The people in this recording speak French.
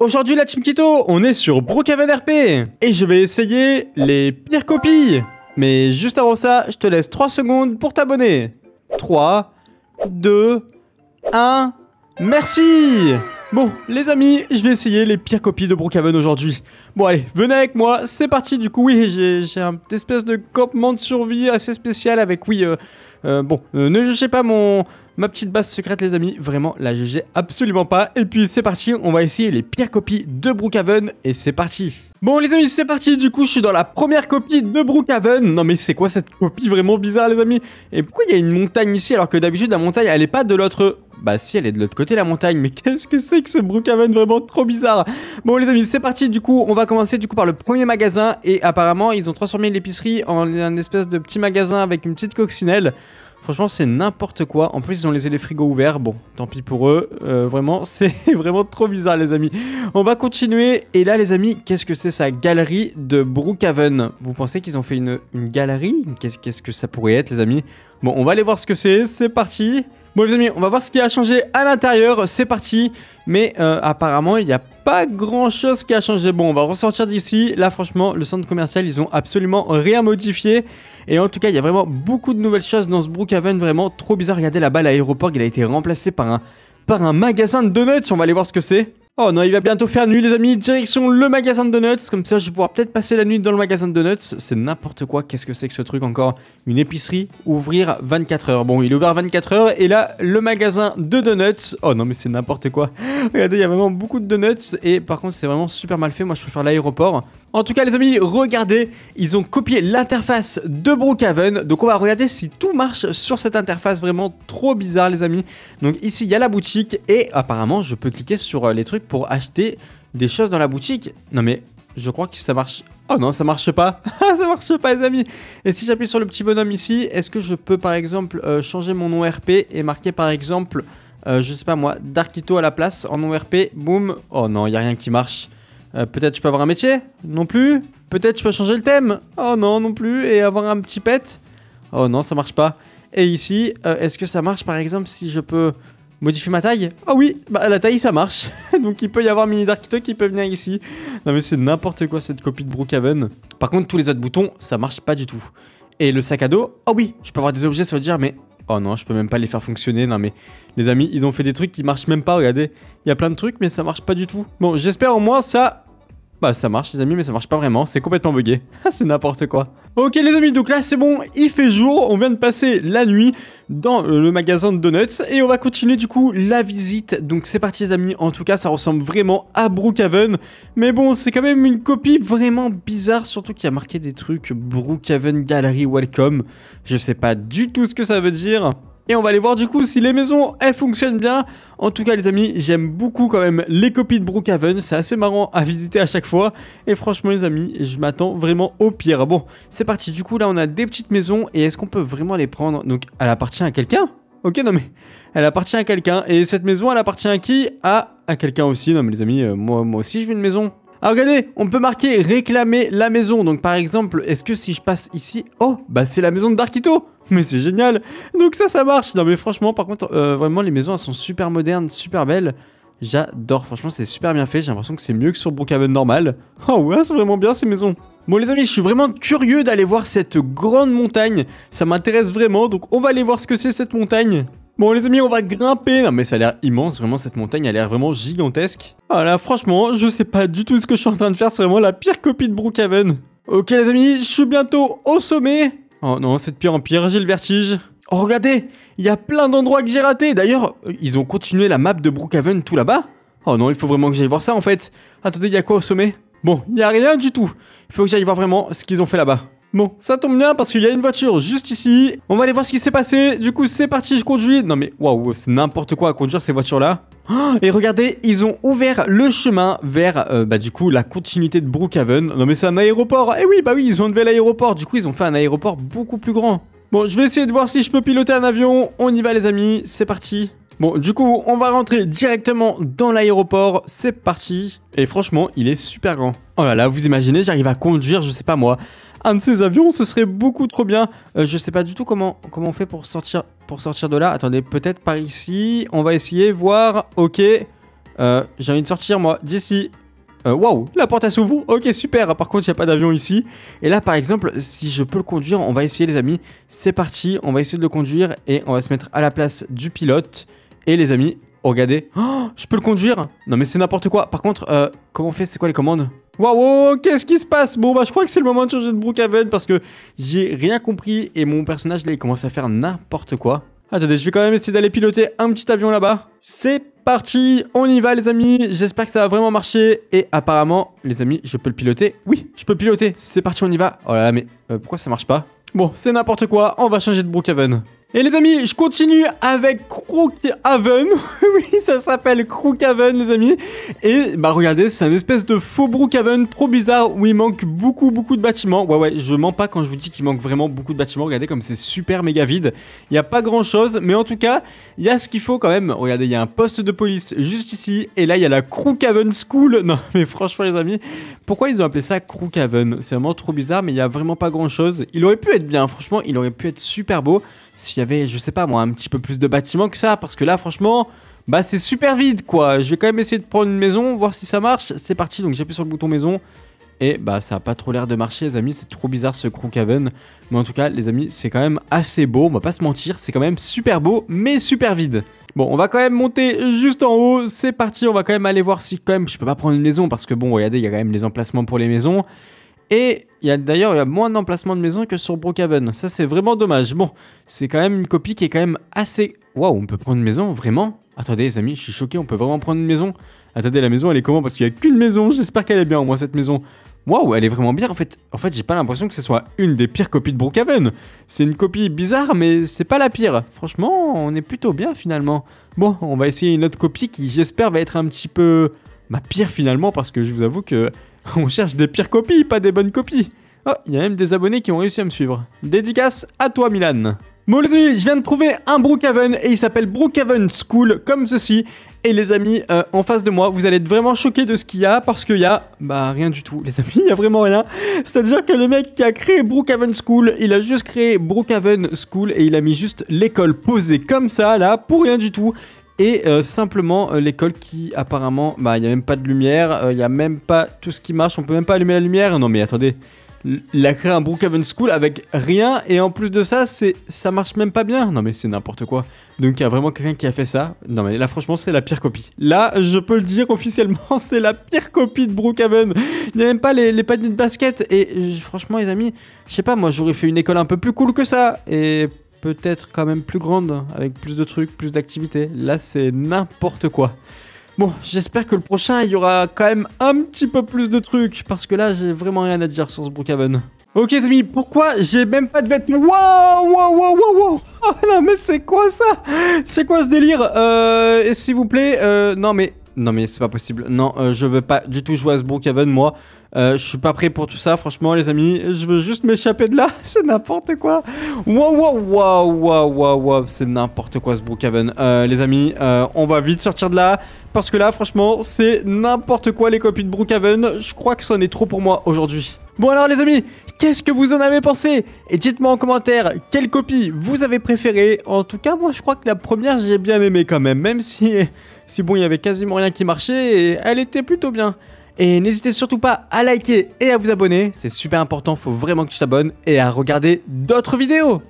Aujourd'hui la Team Kito, on est sur Brookhaven RP et je vais essayer les pires copies. Mais juste avant ça, je te laisse 3 secondes pour t'abonner. 3, 2, 1, merci. Bon, les amis, je vais essayer les pires copies de Brookhaven aujourd'hui. Bon allez, venez avec moi, c'est parti. Du coup, oui, j'ai un espèce de campement de survie assez spécial avec, oui, ne jugez pas ma petite base secrète, les amis, vraiment, la jugez absolument pas. Et puis c'est parti, on va essayer les pires copies de Brookhaven et c'est parti. Bon les amis, c'est parti, du coup je suis dans la première copie de Brookhaven. Non mais c'est quoi cette copie vraiment bizarre, les amis? Et pourquoi il y a une montagne ici alors que d'habitude la montagne elle est pas de l'autre... Bah si, elle est de l'autre côté la montagne, mais qu'est-ce que c'est que ce Brookhaven vraiment trop bizarre? Bon les amis, c'est parti, du coup on va commencer par le premier magasin. Et apparemment ils ont transformé l'épicerie en un espèce de petit magasin avec une petite coccinelle. Franchement c'est n'importe quoi, en plus ils ont laissé les frigos ouverts, bon tant pis pour eux, vraiment c'est vraiment trop bizarre les amis. On va continuer, et là les amis, qu'est-ce que c'est ça, galerie de Brookhaven? Vous pensez qu'ils ont fait une galerie? Qu'est-ce que ça pourrait être les amis? Bon on va aller voir ce que c'est parti. Bon les amis, on va voir ce qui a changé à l'intérieur, c'est parti. Mais apparemment il n'y a pas grand chose qui a changé. Bon on va ressortir d'ici, là franchement le centre commercial ils ont absolument rien modifié. Et en tout cas il y a vraiment beaucoup de nouvelles choses dans ce Brookhaven, vraiment trop bizarre. Regardez là-bas l'aéroport, il a été remplacé par un magasin de donuts, on va aller voir ce que c'est. Oh non, il va bientôt faire nuit les amis, direction le magasin de donuts, comme ça je vais pouvoir peut-être passer la nuit dans le magasin de donuts. C'est n'importe quoi, qu'est-ce que c'est que ce truc encore? Une épicerie, ouvrir 24 h. Bon, il est ouvert 24 h, et là, le magasin de donuts. Oh non mais c'est n'importe quoi. Regardez, il y a vraiment beaucoup de donuts, et par contre c'est vraiment super mal fait, moi je préfère l'aéroport. En tout cas les amis, regardez, ils ont copié l'interface de Brookhaven. Donc on va regarder si tout marche sur cette interface, vraiment trop bizarre les amis. Donc ici il y a la boutique et apparemment je peux cliquer sur les trucs pour acheter des choses dans la boutique. Non mais je crois que ça marche... Oh non ça marche pas. Ça marche pas les amis. Et si j'appuie sur le petit bonhomme ici, est-ce que je peux par exemple changer mon nom RP et marquer par exemple, je sais pas moi, Darkito à la place en nom RP, boum. Oh non il n'y a rien qui marche. Peut-être je peux avoir un métier? Non plus. Peut-être je peux changer le thème? Oh non, non plus. Et avoir un petit pet? Oh non, ça marche pas. Et ici, est-ce que ça marche par exemple si je peux modifier ma taille? Oh oui, bah la taille ça marche. Donc il peut y avoir Mini Darkito qui peut venir ici. Non mais c'est n'importe quoi cette copie de Brookhaven. Par contre, tous les autres boutons, ça marche pas du tout. Et le sac à dos? Oh oui, je peux avoir des objets, ça veut dire mais... Oh non, je peux même pas les faire fonctionner. Non mais les amis, ils ont fait des trucs qui marchent même pas. Regardez, il y a plein de trucs mais ça marche pas du tout. Bon, j'espère au moins ça... Bah ça marche les amis, mais ça marche pas vraiment, c'est complètement bugué. C'est n'importe quoi. Ok les amis, donc là c'est bon, il fait jour, on vient de passer la nuit dans le magasin de donuts. Et on va continuer du coup la visite, donc c'est parti les amis. En tout cas ça ressemble vraiment à Brookhaven. Mais bon c'est quand même une copie vraiment bizarre, surtout qu'il y a marqué des trucs Brookhaven Gallery Welcome. Je sais pas du tout ce que ça veut dire. Et on va aller voir du coup si les maisons, elles fonctionnent bien. En tout cas les amis, j'aime beaucoup quand même les copies de Brookhaven. C'est assez marrant à visiter à chaque fois. Et franchement les amis, je m'attends vraiment au pire. Bon, c'est parti. Du coup là on a des petites maisons. Et est-ce qu'on peut vraiment les prendre? Donc elle appartient à quelqu'un? Ok, non mais elle appartient à quelqu'un. Et cette maison elle appartient à qui? À quelqu'un aussi. Non mais les amis, moi aussi je veux une maison. Ah regardez, on peut marquer réclamer la maison. Donc par exemple, est-ce que si je passe ici... Oh, bah c'est la maison de Darkito. Mais c'est génial. Donc ça marche. Non mais franchement par contre vraiment les maisons elles sont super modernes, super belles. J'adore, franchement c'est super bien fait. J'ai l'impression que c'est mieux que sur Brookhaven normal. Oh ouais, c'est vraiment bien ces maisons. Bon les amis, je suis vraiment curieux d'aller voir cette grande montagne. Ça m'intéresse vraiment, donc on va aller voir ce que c'est cette montagne. Bon les amis, on va grimper. Non mais ça a l'air immense, vraiment cette montagne elle a l'air vraiment gigantesque. Ah là franchement je sais pas du tout ce que je suis en train de faire. C'est vraiment la pire copie de Brookhaven. Ok les amis, je suis bientôt au sommet. Oh non, c'est de pire en pire, j'ai le vertige. Oh regardez, il y a plein d'endroits que j'ai ratés. D'ailleurs, ils ont continué la map de Brookhaven tout là-bas. Oh non, il faut vraiment que j'aille voir ça en fait. Attendez, il y a quoi au sommet? Bon, il n'y a rien du tout. Il faut que j'aille voir vraiment ce qu'ils ont fait là-bas. Bon, ça tombe bien parce qu'il y a une voiture juste ici. On va aller voir ce qui s'est passé. Du coup, c'est parti, je conduis. Non mais, waouh, c'est n'importe quoi à conduire ces voitures-là. Et regardez, ils ont ouvert le chemin vers, du coup, la continuité de Brookhaven. Non mais c'est un aéroport. Eh oui, bah oui, ils ont enlevé l'aéroport. Du coup, ils ont fait un aéroport beaucoup plus grand. Bon, je vais essayer de voir si je peux piloter un avion. On y va les amis, c'est parti. Bon, du coup, on va rentrer directement dans l'aéroport. C'est parti. Et franchement, il est super grand. Oh là là, vous imaginez, j'arrive à conduire, je sais pas moi, un de ces avions, ce serait beaucoup trop bien. Je sais pas du tout comment on fait pour sortir de là. Attendez, peut-être par ici. On va essayer, voir. Ok. J'ai envie de sortir, moi, d'ici. Waouh, la porte elle s'ouvre. Ok, super. Par contre, il n'y a pas d'avion ici. Et là, par exemple, si je peux le conduire, on va essayer, les amis. C'est parti. On va essayer de le conduire et on va se mettre à la place du pilote. Et les amis, regardez. Oh, je peux le conduire? Non, mais c'est n'importe quoi. Par contre, comment on fait? C'est quoi les commandes? Waouh, qu'est-ce qui se passe? Bon, bah, je crois que c'est le moment de changer de Brookhaven parce que j'ai rien compris et mon personnage, là, il commence à faire n'importe quoi. Attendez, je vais quand même essayer d'aller piloter un petit avion là-bas. C'est parti, on y va les amis. J'espère que ça va vraiment marcher. Et apparemment, les amis, je peux le piloter. Oui, je peux piloter. C'est parti, on y va. Oh là là, mais pourquoi ça marche pas? Bon, c'est n'importe quoi. On va changer de Brookhaven. Et les amis, je continue avec Crookhaven. Oui, ça s'appelle Crookhaven, les amis. Et bah regardez, c'est un espèce de faux Brookhaven trop bizarre où il manque beaucoup de bâtiments. Ouais, je mens pas quand je vous dis qu'il manque vraiment beaucoup de bâtiments. Regardez comme c'est super méga vide. Il n'y a pas grand chose, mais en tout cas, il y a ce qu'il faut quand même. Regardez, il y a un poste de police juste ici. Et là, il y a la Crookhaven School. Non, mais franchement, les amis, pourquoi ils ont appelé ça Crookhaven? C'est vraiment trop bizarre, mais il n'y a vraiment pas grand chose. Il aurait pu être bien, franchement, il aurait pu être super beau. S'il y avait, je sais pas moi, un petit peu plus de bâtiments que ça. Parce que là, franchement, bah c'est super vide, quoi. Je vais quand même essayer de prendre une maison, voir si ça marche. C'est parti, donc j'appuie sur le bouton maison. Et bah ça a pas trop l'air de marcher, les amis. C'est trop bizarre, ce Crookhaven. Mais en tout cas, les amis, c'est quand même assez beau. On va pas se mentir, c'est quand même super beau, mais super vide. Bon, on va quand même monter juste en haut. C'est parti, on va quand même aller voir si quand même je peux pas prendre une maison. Parce que bon, regardez, il y a quand même les emplacements pour les maisons. Et il y a d'ailleurs moins d'emplacements de maisons que sur Brookhaven. Ça, c'est vraiment dommage. Bon, c'est quand même une copie qui est quand même assez... Waouh, on peut prendre une maison, vraiment? Attendez, les amis, je suis choqué, on peut vraiment prendre une maison? Attendez, la maison, elle est comment? Parce qu'il n'y a qu'une maison. J'espère qu'elle est bien, au moins, cette maison. Waouh, elle est vraiment bien, en fait. En fait, j'ai pas l'impression que ce soit une des pires copies de Brookhaven. C'est une copie bizarre, mais c'est pas la pire. Franchement, on est plutôt bien, finalement. Bon, on va essayer une autre copie qui, j'espère, va être un petit peu... Bah, pire, finalement, parce que je vous avoue que... On cherche des pires copies, pas des bonnes copies. Oh, il y a même des abonnés qui ont réussi à me suivre. Dédicace à toi, Milan. Bon, les amis, je viens de trouver un Brookhaven et il s'appelle Brookhaven School, comme ceci. Et les amis, en face de moi, vous allez être vraiment choqués de ce qu'il y a parce qu'il y a, bah, rien du tout, les amis, il y a vraiment rien. C'est-à-dire que le mec qui a créé Brookhaven School, il a juste créé Brookhaven School et il a mis juste l'école posée comme ça, là, pour rien du tout. Et simplement l'école qui apparemment, bah il n'y a même pas de lumière, il n'y a même pas tout ce qui marche, on peut même pas allumer la lumière. Non mais attendez, il a créé un Brookhaven School avec rien et en plus de ça, ça marche même pas bien. Non mais c'est n'importe quoi. Donc il y a vraiment quelqu'un qui a fait ça. Non mais là franchement c'est la pire copie. Là je peux le dire officiellement, c'est la pire copie de Brookhaven. Il n'y a même pas les paniers de basket et franchement les amis, je sais pas moi j'aurais fait une école un peu plus cool que ça et... Peut-être quand même plus grande, avec plus de trucs, plus d'activités. Là, c'est n'importe quoi. Bon, j'espère que le prochain, il y aura quand même un petit peu plus de trucs. Parce que là, j'ai vraiment rien à dire sur ce Brookhaven. Ok, les amis, pourquoi j'ai même pas de vêtements? Wow. Oh non, mais c'est quoi ça? C'est quoi ce délire? S'il vous plaît, Non mais c'est pas possible. Non, je veux pas du tout jouer à ce Brookhaven, moi. Je suis pas prêt pour tout ça, franchement, les amis. Je veux juste m'échapper de là. C'est n'importe quoi. Wow. C'est n'importe quoi ce Brookhaven. Les amis, on va vite sortir de là. Parce que là, franchement, c'est n'importe quoi les copies de Brookhaven. Je crois que c'en est trop pour moi aujourd'hui. Bon alors les amis, qu'est-ce que vous en avez pensé? Et dites-moi en commentaire quelle copie vous avez préférée. En tout cas, moi je crois que la première j'ai bien aimé quand même. Même si bon il y avait quasiment rien qui marchait et elle était plutôt bien. Et n'hésitez surtout pas à liker et à vous abonner. C'est super important, faut vraiment que tu t'abonnes et à regarder d'autres vidéos.